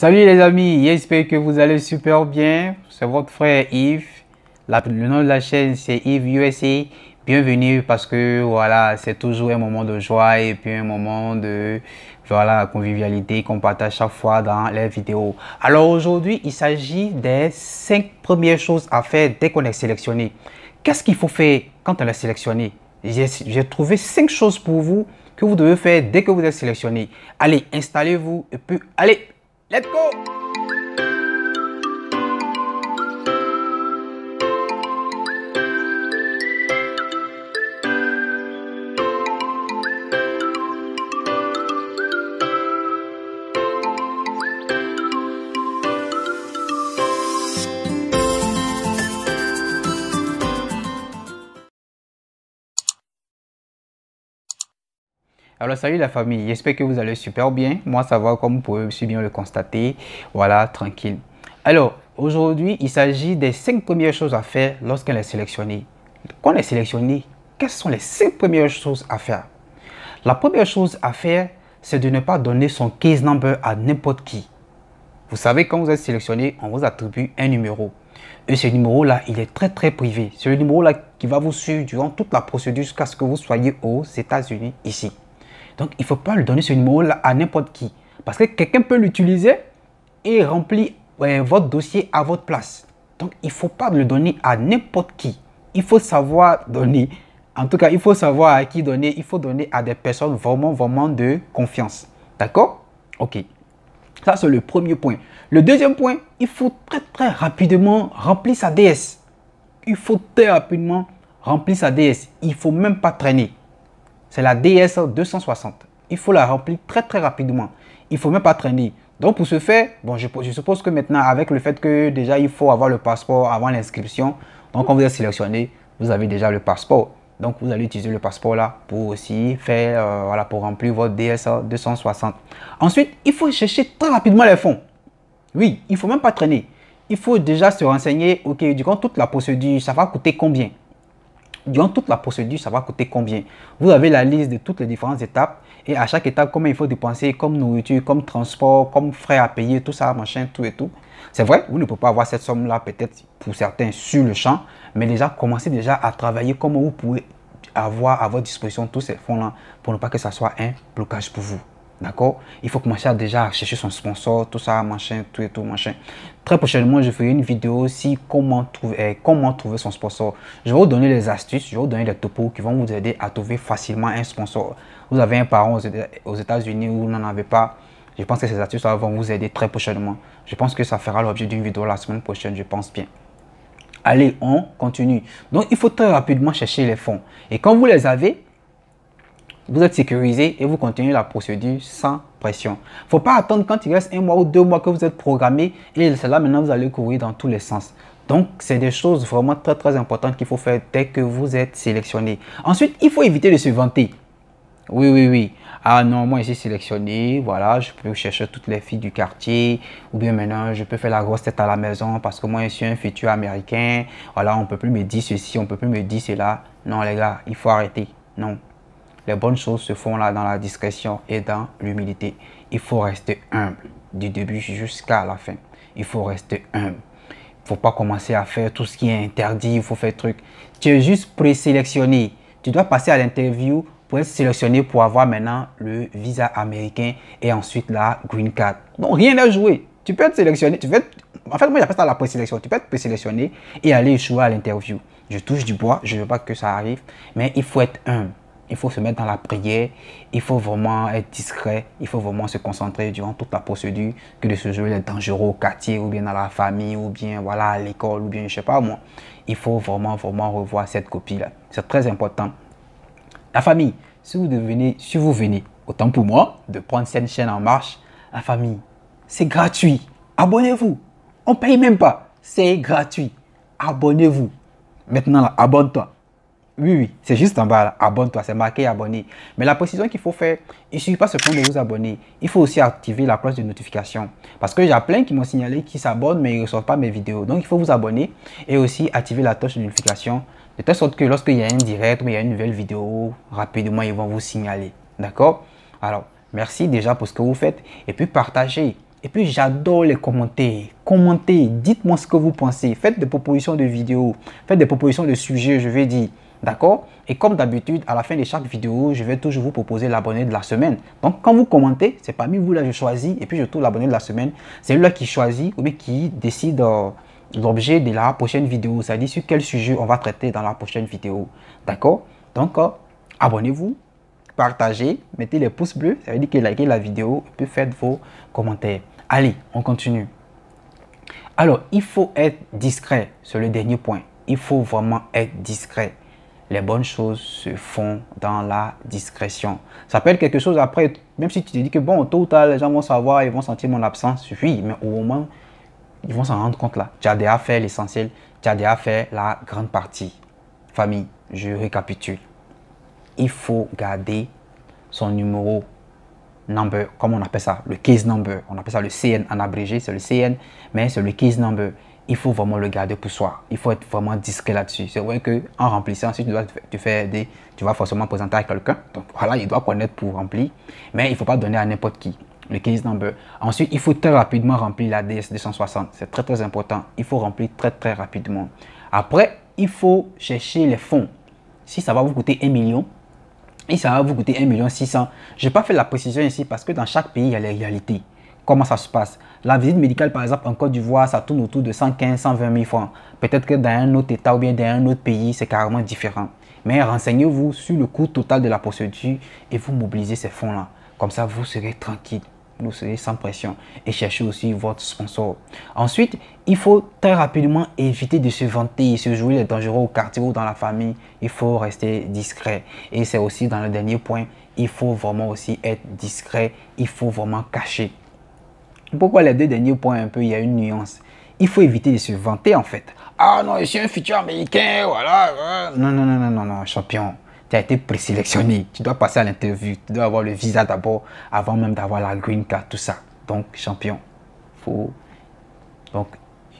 Salut les amis, j'espère que vous allez super bien. C'est votre frère Yves. Le nom de la chaîne c'est Yves USA. Bienvenue parce que voilà, c'est toujours un moment de joie et puis un moment de convivialité qu'on partage chaque fois dans les vidéos. Alors aujourd'hui, il s'agit des 5 premières choses à faire dès qu'on est sélectionné. Qu'est-ce qu'il faut faire quand on est sélectionné? J'ai trouvé 5 choses pour vous que vous devez faire dès que vous êtes sélectionné. Allez, installez-vous et puis allez, let's go! Alors salut la famille, j'espère que vous allez super bien. Moi ça va, comme vous pouvez si bien le constater, voilà, tranquille. Alors aujourd'hui, il s'agit des 5 premières choses à faire lorsqu'on est sélectionné. Quand on est sélectionné, quelles sont les 5 premières choses à faire? La première chose à faire, c'est de ne pas donner son case number à n'importe qui. Vous savez, quand vous êtes sélectionné, on vous attribue un numéro. Et ce numéro-là, il est très très privé. C'est le numéro-là qui va vous suivre durant toute la procédure jusqu'à ce que vous soyez aux États-Unis ici. Donc, il ne faut pas lui donner ce numéro-là à n'importe qui. Parce que quelqu'un peut l'utiliser et remplir votre dossier à votre place. Donc, il ne faut pas le donner à n'importe qui. Il faut savoir donner. En tout cas, il faut savoir à qui donner. Il faut donner à des personnes vraiment, vraiment de confiance. D'accord? Ok. Ça, c'est le premier point. Le deuxième point, il faut très, très rapidement remplir sa DS. Il faut très rapidement remplir sa DS. Il ne faut même pas traîner. C'est la DS260. Il faut la remplir très très rapidement. Il ne faut même pas traîner. Donc pour ce faire, bon, je suppose que maintenant avec le fait que déjà il faut avoir le passeport avant l'inscription. Donc quand vous êtes sélectionné, vous avez déjà le passeport. Donc vous allez utiliser le passeport là pour aussi faire, voilà, pour remplir votre DS260. Ensuite, il faut chercher très rapidement les fonds. Oui, il ne faut même pas traîner. Il faut déjà se renseigner, ok, durant toute la procédure, ça va coûter combien? Durant toute la procédure, ça va coûter combien? Vous avez la liste de toutes les différentes étapes et à chaque étape, combien il faut dépenser comme nourriture, comme transport, comme frais à payer, tout ça, machin, tout et tout. C'est vrai, vous ne pouvez pas avoir cette somme-là peut-être pour certains sur le champ, mais déjà, commencez déjà à travailler comment vous pouvez avoir à votre disposition tous ces fonds-là pour ne pas que ça soit un blocage pour vous. D'accord? Il faut commencer à déjà chercher son sponsor, tout ça, machin, tout et tout, machin. Très prochainement, je ferai une vidéo aussi comment trouver son sponsor. Je vais vous donner les astuces, je vais vous donner les topos qui vont vous aider à trouver facilement un sponsor. Vous avez un parent aux États-Unis ou vous n'en avez pas. Je pense que ces astuces vont vous aider très prochainement. Je pense que ça fera l'objet d'une vidéo la semaine prochaine, je pense bien. Allez, on continue. Donc, il faut très rapidement chercher les fonds. Et quand vous les avez, vous êtes sécurisé et vous continuez la procédure sans pression. Il ne faut pas attendre quand il reste 1 mois ou 2 mois que vous êtes programmé et c'est là maintenant vous allez courir dans tous les sens. Donc, c'est des choses vraiment très très importantes qu'il faut faire dès que vous êtes sélectionné. Ensuite, il faut éviter de se vanter. Oui, oui, oui. Ah non, moi, je suis sélectionné. Voilà, je peux chercher toutes les filles du quartier. Ou bien maintenant, je peux faire la grosse tête à la maison parce que moi, je suis un futur américain. Voilà, on ne peut plus me dire ceci, on ne peut plus me dire cela. Non, les gars, il faut arrêter. Non. Les bonnes choses se font là dans la discrétion et dans l'humilité. Il faut rester humble du début jusqu'à la fin. Il faut rester humble. Il ne faut pas commencer à faire tout ce qui est interdit. Il faut faire truc. Tu es juste présélectionné. Tu dois passer à l'interview pour être sélectionné pour avoir maintenant le visa américain et ensuite la green card. Donc rien à jouer. Tu peux être sélectionné. En fait, moi j'appelle ça la présélection. Tu peux être présélectionné et aller échouer à l'interview. Je touche du bois. Je ne veux pas que ça arrive. Mais il faut être humble. Il faut se mettre dans la prière, il faut vraiment être discret, il faut vraiment se concentrer durant toute la procédure que de se jouer les dangereux au quartier ou bien dans la famille ou bien voilà, à l'école ou bien je sais pas moi. Il faut vraiment, vraiment revoir cette copie-là. C'est très important. La famille, si vous venez, autant pour moi, de prendre cette chaîne en marche, la famille, c'est gratuit. Abonnez-vous. On ne paye même pas. C'est gratuit. Abonnez-vous. Maintenant, abonne-toi. Oui, oui, c'est juste en bas, abonne-toi, c'est marqué abonné. Mais la précision qu'il faut faire, il ne suffit pas seulement de vous abonner, il faut aussi activer la cloche de notification. Parce que j'ai plein qui m'ont signalé qu'ils s'abonnent mais ils ne reçoivent pas mes vidéos. Donc il faut vous abonner et aussi activer la cloche de notification. De telle sorte que lorsqu'il y a un direct ou il y a une nouvelle vidéo, rapidement ils vont vous signaler. D'accord? Alors, merci déjà pour ce que vous faites et puis partagez. Et puis j'adore les commentaires. Commentez, dites-moi ce que vous pensez. Faites des propositions de vidéos, faites des propositions de sujets, je vais dire. D'accord? Et comme d'habitude, à la fin de chaque vidéo, je vais toujours vous proposer l'abonné de la semaine. Donc, quand vous commentez, c'est parmi vous là je choisis et puis je trouve l'abonné de la semaine. C'est lui là qui choisit ou bien qui décide l'objet de la prochaine vidéo. C'est-à-dire sur quel sujet on va traiter dans la prochaine vidéo. D'accord? Donc, abonnez-vous, partagez, mettez les pouces bleus. Ça veut dire que likez la vidéo et puis faites vos commentaires. Allez, on continue. Alors, il faut être discret. C'est le dernier point. Il faut vraiment être discret. Les bonnes choses se font dans la discrétion. Ça peut être quelque chose après, même si tu te dis que bon, tôt ou tard, les gens vont savoir, ils vont sentir mon absence. Oui, mais au moment, ils vont s'en rendre compte là. Tu as déjà fait l'essentiel, tu as déjà fait la grande partie. Famille, je récapitule. Il faut garder son numéro, number, comme on appelle ça, le case number. On appelle ça le CN en abrégé, c'est le CN, mais c'est le case number. Il faut vraiment le garder pour soi. Il faut être vraiment discret là-dessus. C'est vrai qu'en remplissant, si tu dois te faire aider, tu vas forcément présenter à quelqu'un. Donc voilà, il doit connaître pour remplir. Mais il ne faut pas donner à n'importe qui le case number. Ensuite, il faut très rapidement remplir la DS260. C'est très très important. Il faut remplir très très rapidement. Après, il faut chercher les fonds. Si ça va vous coûter 1 million, et ça va vous coûter 1 600 000. Je n'ai pas fait la précision ici parce que dans chaque pays, il y a les réalités. Comment ça se passe? La visite médicale, par exemple, en Côte d'Ivoire, ça tourne autour de 115 120 000 francs. Peut-être que dans un autre État ou bien dans un autre pays, c'est carrément différent. Mais renseignez-vous sur le coût total de la procédure et vous mobilisez ces fonds-là. Comme ça, vous serez tranquille, vous serez sans pression. Et cherchez aussi votre sponsor. Ensuite, il faut très rapidement éviter de se vanter et se jouer les dangereux au quartier ou dans la famille. Il faut rester discret. Et c'est aussi dans le dernier point, il faut vraiment aussi être discret. Il faut vraiment cacher. Pourquoi les deux derniers points un peu, il y a une nuance. Il faut éviter de se vanter en fait. Ah non, je suis un futur américain, voilà. Non, non, non, non, non, non, champion. Tu as été présélectionné. Tu dois passer à l'interview. Tu dois avoir le visa d'abord, avant même d'avoir la green card, tout ça. Donc, champion. Faut... Donc,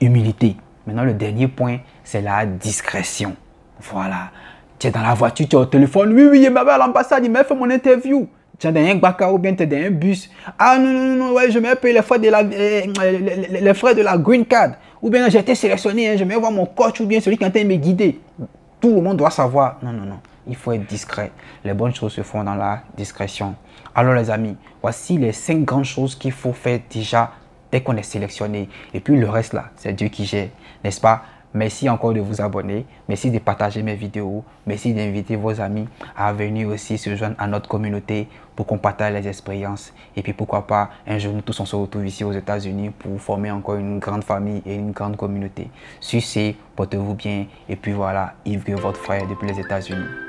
humilité. Maintenant, le dernier point, c'est la discrétion. Voilà. Tu es dans la voiture, tu es au téléphone. Oui, oui, il m'avait à l'ambassade, il m'a fait mon interview. Tu es dans un bac ou bien tu es dans un bus. Ah non, non, non, ouais, je me paye les frais de la, les frais de la green card. Ou bien j'ai été sélectionné, hein, je vais voir mon coach ou bien celui qui est en train de me guider. Tout le monde doit savoir. Non, non, non, il faut être discret. Les bonnes choses se font dans la discrétion. Alors les amis, voici les 5 grandes choses qu'il faut faire déjà dès qu'on est sélectionné. Et puis le reste là, c'est Dieu qui gère, n'est-ce pas? Merci encore de vous abonner, merci de partager mes vidéos, merci d'inviter vos amis à venir aussi se joindre à notre communauté pour qu'on partage les expériences. Et puis pourquoi pas, un jour nous tous on se retrouve ici aux États-Unis pour former encore une grande famille et une grande communauté. Sur ce, portez-vous bien et puis voilà, Yves, votre frère depuis les États-Unis.